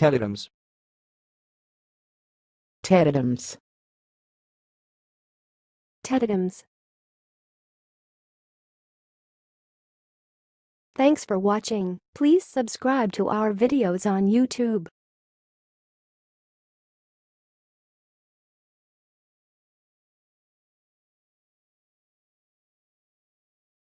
Tetotums. Tetotums. Tetotums. Thanks for watching. Please subscribe to our videos on YouTube.